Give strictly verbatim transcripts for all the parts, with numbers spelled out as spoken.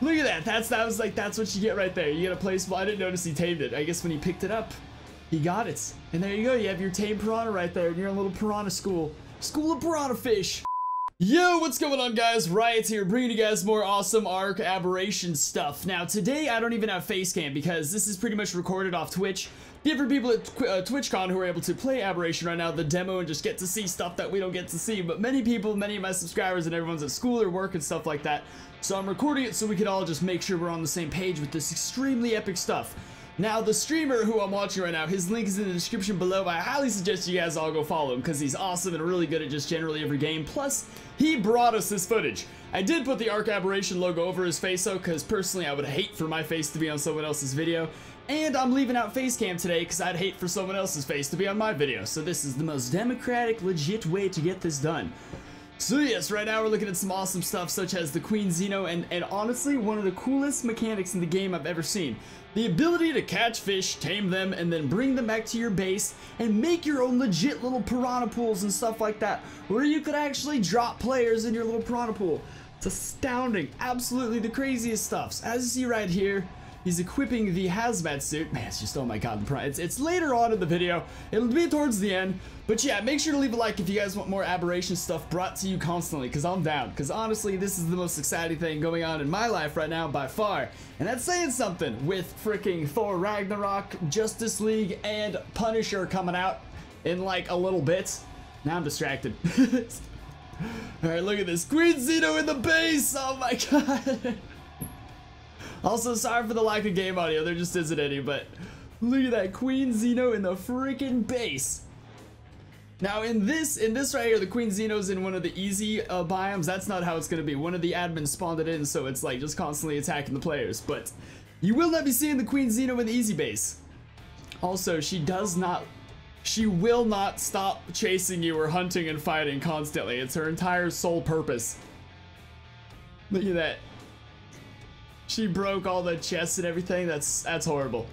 Look at that. That's that was like that's what you get right there. You get a placeable. I didn't notice he tamed it. I guess when he picked it up, he got it. And there you go. You have your tamed piranha right there. And you're in a little piranha school. School of piranha fish. Yo, what's going on, guys? Riot's here, bringing you guys more awesome ARK Aberration stuff. Now, today, I don't even have facecam because this is pretty much recorded off Twitch. Different people at uh, TwitchCon who are able to play Aberration right now, the demo, and just get to see stuff that we don't get to see. But many people, many of my subscribers, and everyone's at school or work and stuff like that. So I'm recording it so we can all just make sure we're on the same page with this extremely epic stuff. Now, the streamer who I'm watching right now, his link is in the description below. I highly suggest you guys all go follow him because he's awesome and really good at just generally every game. Plus, he brought us this footage. I did put the ARK Aberration logo over his face, though, because personally, I would hate for my face to be on someone else's video. And I'm leaving out facecam today because I'd hate for someone else's face to be on my video. So this is the most democratic, legit way to get this done. So yes, right now we're looking at some awesome stuff such as the Queen Xeno and, and honestly one of the coolest mechanics in the game I've ever seen. The ability to catch fish, tame them, and then bring them back to your base and make your own legit little piranha pools and stuff like that, where you could actually drop players in your little piranha pool. It's astounding, absolutely the craziest stuffs. As you see right here, he's equipping the hazmat suit. Man, it's just, oh my god, it's, it's later on in the video. It'll be towards the end. But yeah, make sure to leave a like if you guys want more Aberration stuff brought to you constantly, because I'm down. Because honestly, this is the most exciting thing going on in my life right now by far. And that's saying something with freaking Thor Ragnarok, Justice League, and Punisher coming out in like a little bit. Now I'm distracted. Alright, look at this. Queen Xeno in the base! Oh my god. Also, sorry for the lack of game audio, there just isn't any, but look at that Queen Xeno in the freaking base. Now in this, in this right here, the Queen Xeno's in one of the easy uh, biomes. That's not how it's going to be. One of the admins spawned it in, so it's like just constantly attacking the players, but you will not be seeing the Queen Xeno in the easy base. Also, she does not, she will not stop chasing you or hunting and fighting constantly. It's her entire sole purpose. Look at that. She broke all the chests and everything. That's that's horrible.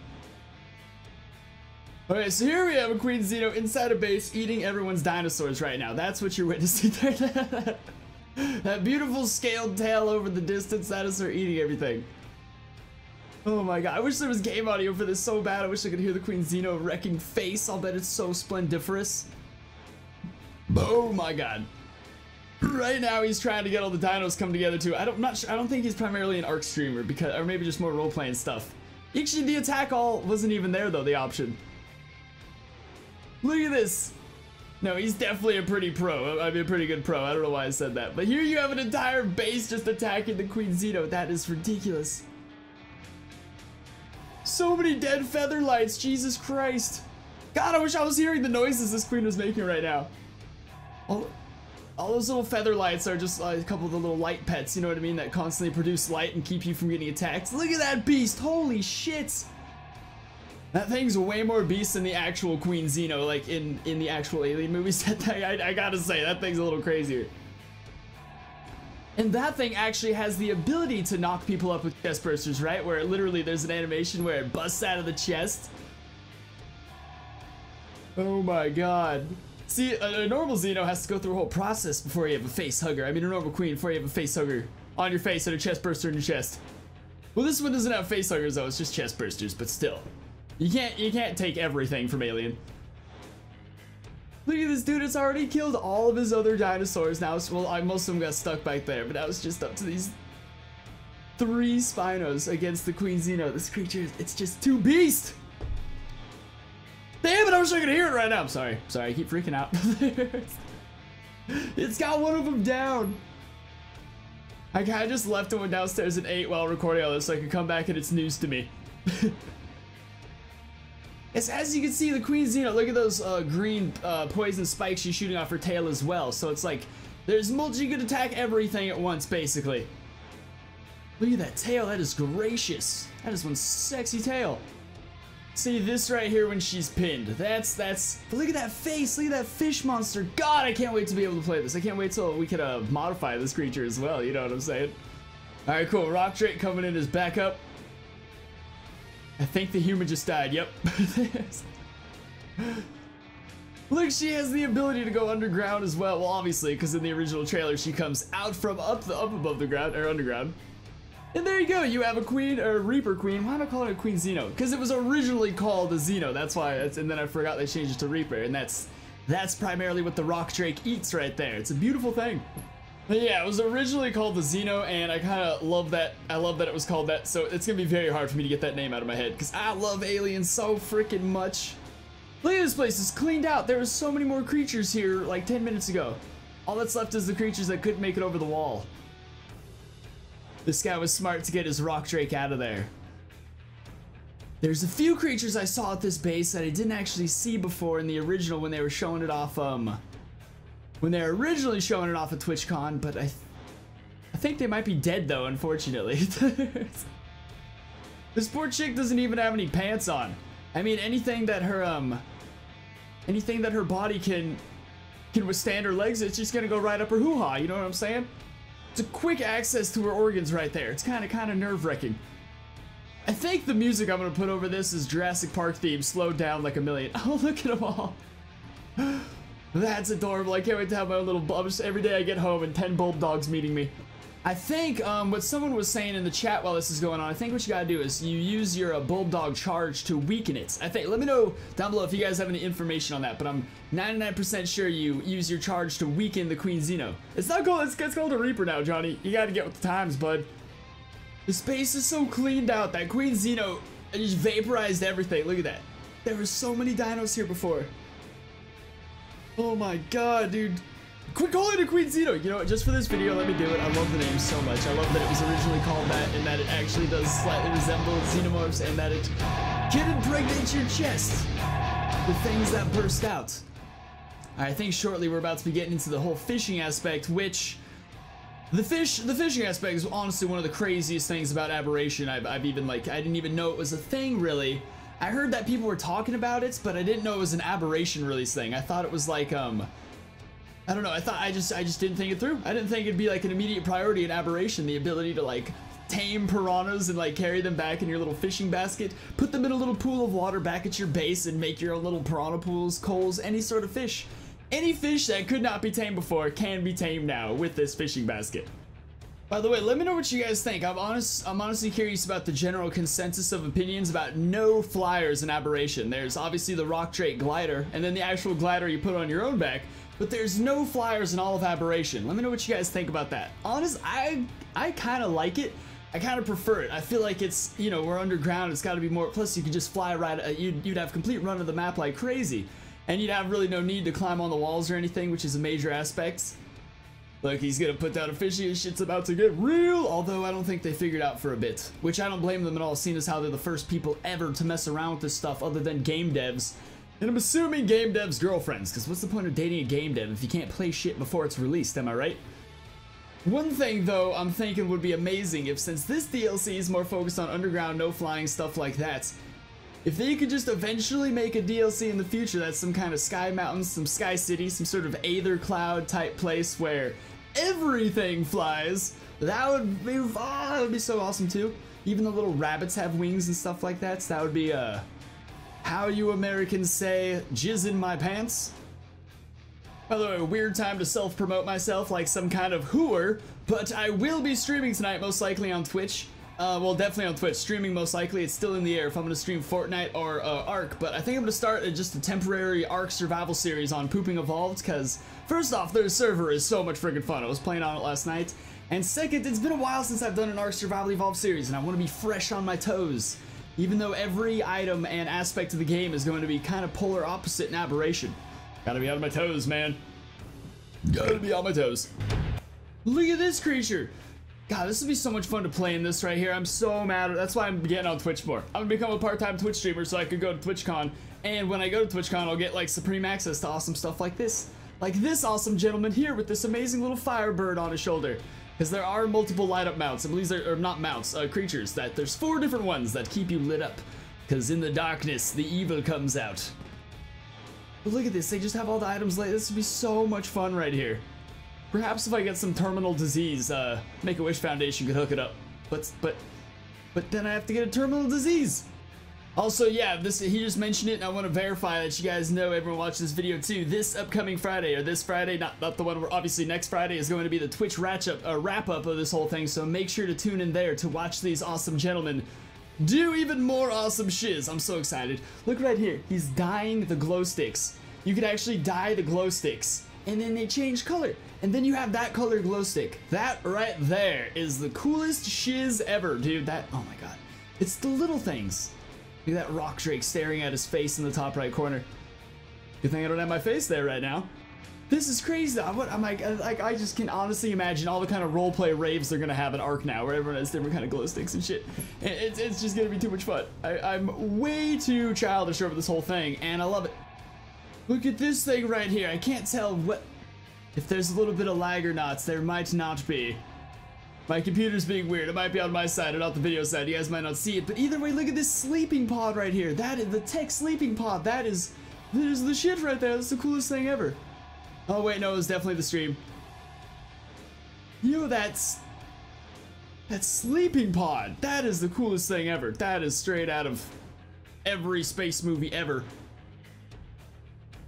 Okay, so here we have a Queen Xeno inside a base eating everyone's dinosaurs right now. That's what you're witnessing there. That beautiful scaled tail over the distance, that is her eating everything. Oh my god, I wish there was game audio for this so bad. I wish I could hear the Queen Xeno wrecking face. I'll bet it's so splendiferous. Oh my god. Right now, he's trying to get all the dinos come together too. I don't not sure, I don't think he's primarily an ARK streamer because, or maybe just more role playing stuff. Actually, the attack all wasn't even there though. The option. Look at this. No, he's definitely a pretty pro. I mean, a pretty good pro. I don't know why I said that. But here you have an entire base just attacking the Queen Xeno. That is ridiculous. So many dead feather lights. Jesus Christ. God, I wish I was hearing the noises this queen was making right now. Oh. All those little feather lights are just uh, a couple of the little light pets, you know what I mean, that constantly produce light and keep you from getting attacked. Look at that beast! Holy shit! That thing's way more beast than the actual Queen Xeno, like in, in the actual Alien movies. I, I gotta say, that thing's a little crazier. And that thing actually has the ability to knock people up with chest bursters, right? Where it literally there's an animation where it busts out of the chest. Oh my god. See, a, a normal Xeno has to go through a whole process before you have a face hugger. I mean, a normal queen before you have a face hugger on your face and a chest burster in your chest. Well, this one doesn't have face huggers though; it's just chest bursters. But still, you can't you can't take everything from Alien. Look at this dude; it's already killed all of his other dinosaurs. Now, well, I, most of them got stuck back there, but now it's just up to these three Spinos against the Queen Xeno. This creature—it's just too beast. Damn it, I wish I could hear it right now. I'm sorry. Sorry, I keep freaking out. It's got one of them down. I kind of just left the one downstairs at eight while recording all this so I could come back and it's news to me. As, as you can see, the Queen Xeno, look at those uh, green uh, poison spikes she's shooting off her tail as well. So it's like, there's multi, you could attack everything at once, basically. Look at that tail. That is gracious. That is one sexy tail. See this right here when she's pinned. That's that's. But look at that face. Look at that fish monster. God, I can't wait to be able to play this. I can't wait till we could uh, modify this creature as well. You know what I'm saying? All right, cool. Rock Drake coming in as backup. I think the human just died. Yep. Look, she has the ability to go underground as well. Well, obviously, because in the original trailer, she comes out from up the up above the ground or underground. And there you go, you have a queen, or Reaper Queen. Why am I calling it Queen Xeno? Because it was originally called a Xeno, that's why. It's, and then I forgot they changed it to Reaper, and that's that's primarily what the Rock Drake eats right there. It's a beautiful thing. But yeah, it was originally called the Xeno, and I kind of love that. I love that it was called that, so it's going to be very hard for me to get that name out of my head, because I love aliens so freaking much. Look at this place, it's cleaned out. There was so many more creatures here like ten minutes ago. All that's left is the creatures that couldn't make it over the wall. This guy was smart to get his Rock Drake out of there. There's a few creatures I saw at this base that I didn't actually see before in the original when they were showing it off, um, when they were originally showing it off at TwitchCon, but I, th I think they might be dead though, unfortunately. This poor chick doesn't even have any pants on. I mean, anything that her, um, anything that her body can, can withstand her legs, it's just gonna go right up her hoo-ha, you know what I'm saying? It's a quick access to her organs right there. It's kind of kind of nerve-wracking. I think the music I'm going to put over this is Jurassic Park theme, slowed down like a million. Oh, look at them all. That's adorable. I can't wait to have my own little bubs. Every day I get home and ten bulb dogs meeting me. I think um, what someone was saying in the chat while this is going on, I think what you got to do is you use your uh, bulldog charge to weaken it. I think, let me know down below if you guys have any information on that, but I'm ninety-nine percent sure you use your charge to weaken the Queen Xeno. It's not called, it's, it's called a Reaper now, Johnny. You got to get with the times, bud. The space is so cleaned out. That Queen Xeno just vaporized everything. Look at that. There were so many dinos here before. Oh my god, dude. Quit calling it Queen Xeno. You know what, just for this video, let me do it. I love the name so much. I love that it was originally called that, and that it actually does slightly resemble Xenomorphs, and that it can impregnate your chest with things that burst out. Alright, I think shortly we're about to be getting into the whole fishing aspect, which... The fish, the fishing aspect is honestly one of the craziest things about Aberration. I've, I've even, like, I didn't even know it was a thing, really. I heard that people were talking about it, but I didn't know it was an Aberration release thing. I thought it was like, um... I don't know, I thought I just I just didn't think it through. I didn't think it'd be like an immediate priority in Aberration, the ability to like tame piranhas and like carry them back in your little fishing basket, put them in a little pool of water back at your base and make your own little piranha pools, coals, any sort of fish. Any fish that could not be tamed before can be tamed now with this fishing basket. By the way, let me know what you guys think. I'm honest. I'm honestly curious about the general consensus of opinions about no flyers in Aberration. There's obviously the Rock Drake glider, and then the actual glider you put on your own back, but there's no flyers in all of Aberration. Let me know what you guys think about that. Honest, I I kind of like it. I kind of prefer it. I feel like it's, you know, we're underground. It's got to be more. Plus, you could just fly right. Uh, you'd you'd have complete run of the map like crazy, and you'd have really no need to climb on the walls or anything, which is a major aspect. Look, he's gonna put down a fishy and shit's about to get real, although I don't think they figured out for a bit, which I don't blame them at all, seeing as how they're the first people ever to mess around with this stuff other than game devs, and I'm assuming game devs' girlfriends, because what's the point of dating a game dev if you can't play shit before it's released, am I right? One thing, though, I'm thinking would be amazing if, since this D L C is more focused on underground, no flying, stuff like that, if they could just eventually make a D L C in the future that's some kind of Sky Mountain, some Sky City, some sort of Aether Cloud type place where everything flies, that would be, oh, that would be so awesome too. Even the little rabbits have wings and stuff like that, so that would be, uh, how you Americans say, jizz in my pants. By the way, a weird time to self-promote myself like some kind of hooer, but I will be streaming tonight, most likely on Twitch. Uh, well, definitely on Twitch. Streaming, most likely. It's still in the air if I'm going to stream Fortnite or uh, ARK, but I think I'm going to start just a temporary ARK Survival series on Pooping Evolved, because, first off, their server is so much freaking fun. I was playing on it last night, and second, it's been a while since I've done an ARK Survival Evolved series, and I want to be fresh on my toes, even though every item and aspect of the game is going to be kind of polar opposite in Aberration. Gotta be on my toes, man. Gotta be on my toes. Look at this creature! God, this would be so much fun to play in this right here. I'm so mad. That's why I'm getting on Twitch more. I'm gonna become a part-time Twitch streamer so I could go to TwitchCon. And when I go to TwitchCon, I'll get like supreme access to awesome stuff like this. Like this awesome gentleman here with this amazing little firebird on his shoulder. Because there are multiple light-up mounts. I believe they're, or not mounts, uh, creatures. That there's four different ones that keep you lit up. Because in the darkness, the evil comes out. But look at this. They just have all the items laid. This would be so much fun right here. Perhaps if I get some terminal disease, uh, Make-A-Wish Foundation could hook it up. But, but, but then I have to get a terminal disease. Also, yeah, this he just mentioned it, and I want to verify that you guys know, everyone watching this video too, this upcoming Friday, or this Friday, not, not the one, obviously next Friday, is going to be the Twitch wrap-up uh, wrap up of this whole thing, so make sure to tune in there to watch these awesome gentlemen do even more awesome shiz. I'm so excited. Look right here. He's dyeing the glow sticks. You could actually dye the glow sticks, and then they change color, and then you have that color glow stick. That right there is the coolest shiz ever, dude. That, oh my god. It's the little things. Look at that Rock Drake staring at his face in the top right corner. Good thing I don't have my face there right now. This is crazy. I'm, I'm like, I, like, I just can honestly imagine all the kind of roleplay raves they're gonna have at ARK now, where everyone has different kind of glow sticks and shit. It's, it's just gonna be too much fun. I, I'm way too childish over this whole thing, and I love it. Look at this thing right here. I can't tell what, if there's a little bit of lag or not. There might not be. My computer's being weird. It might be on my side or not the video side. You guys might not see it, but either way, look at this sleeping pod right here. That is the tech sleeping pod. That is, that is the shit right there. That's the coolest thing ever. Oh wait, no, it was definitely the stream. Yo, that's that sleeping pod. That is the coolest thing ever. That is straight out of every space movie ever.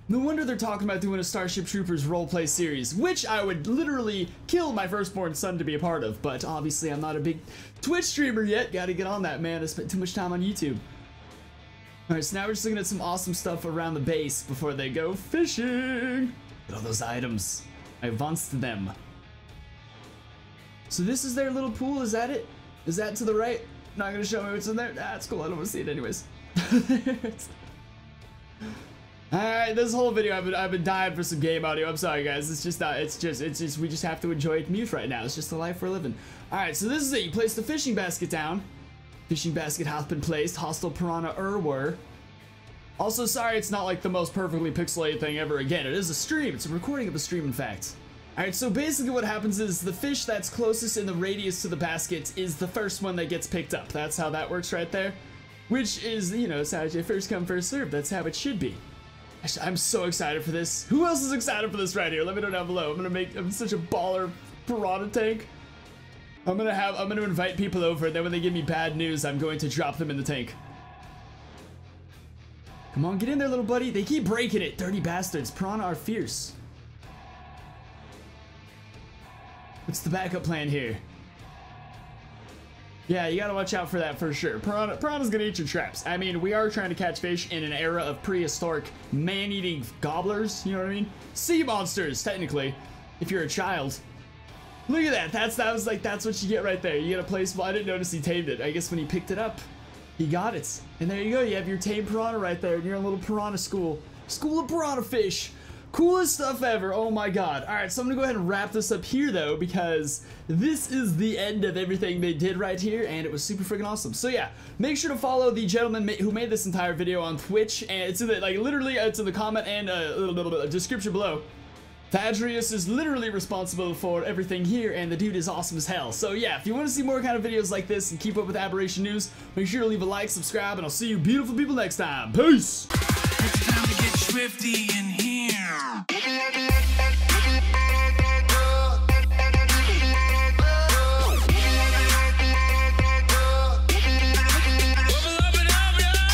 No wonder they're talking about doing a Starship Troopers roleplay series, which I would literally kill my firstborn son to be a part of, but obviously I'm not a big Twitch streamer yet. Gotta get on that, man. I spent too much time on YouTube. Alright, so now we're just looking at some awesome stuff around the base before they go fishing. Look at all those items. I want them. So this is their little pool, is that it? Is that to the right? Not gonna show me what's in there? That's cool, I don't want to see it anyways. Alright, this whole video I've been, I've been dying for some game audio. I'm sorry guys, it's just not, it's just, it's just, we just have to enjoy it mute right now. It's just the life we're living. Alright, so this is it. You place the fishing basket down. Fishing basket hath been placed. Hostile piranha erwar. Also, sorry it's not like the most perfectly pixelated thing ever again. It is a stream. It's a recording of a stream, in fact. Alright, so basically what happens is the fish that's closest in the radius to the basket is the first one that gets picked up. That's how that works right there. Which is, you know, first come, first serve. That's how it should be. I'm so excited for this. Who else is excited for this right here? Let me know down below. I'm gonna make I'm such a baller piranha tank. I'm gonna have I'm gonna invite people over, and then when they give me bad news, I'm going to drop them in the tank. Come on, get in there, little buddy. They keep breaking it. Dirty bastards. Piranha are fierce. What's the backup plan here? Yeah, you gotta watch out for that for sure. Piranha, piranha's gonna eat your traps. I mean, we are trying to catch fish in an era of prehistoric man-eating gobblers, you know what I mean? Sea monsters, technically, if you're a child. Look at that, that's, that was like, that's what you get right there. You gotta place, well, I didn't notice he tamed it. I guess when he picked it up, he got it. And there you go, you have your tamed piranha right there, and you're in a little piranha school. School of piranha fish. Coolest stuff ever, oh my god. Alright, so I'm gonna go ahead and wrap this up here though, because this is the end of everything they did right here, and it was super freaking awesome. So yeah, make sure to follow the gentleman ma who made this entire video on Twitch, and it's in the, like, literally, it's in the comment and a little, little, little description below. Thadrius is literally responsible for everything here, and the dude is awesome as hell. So yeah, if you want to see more kind of videos like this and keep up with Aberration News, make sure to leave a like, subscribe, and I'll see you beautiful people next time. Peace! It's time to get thrifty and